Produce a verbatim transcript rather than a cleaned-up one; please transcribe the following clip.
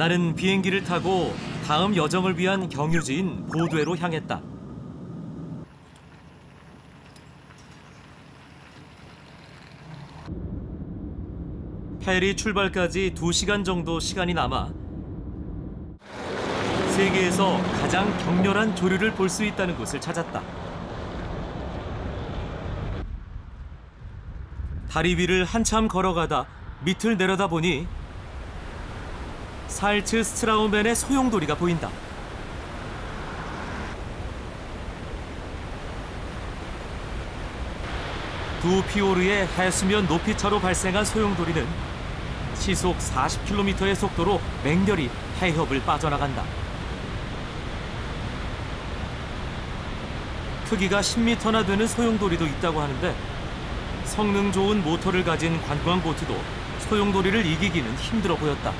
나는 비행기를 타고 다음 여정을 위한 경유지인 보드에로 향했다. 페리 출발까지 두 시간 정도 시간이 남아 세계에서 가장 격렬한 조류를 볼 수 있다는 곳을 찾았다. 다리 위를 한참 걸어가다 밑을 내려다보니 살츠 스트라우벤의 소용돌이가 보인다. 두 피오르의 해수면 높이 차로 발생한 소용돌이는 시속 사십 킬로미터의 속도로 맹렬히 해협을 빠져나간다. 크기가 십 미터나 되는 소용돌이도 있다고 하는데 성능 좋은 모터를 가진 관광보트도 소용돌이를 이기기는 힘들어 보였다.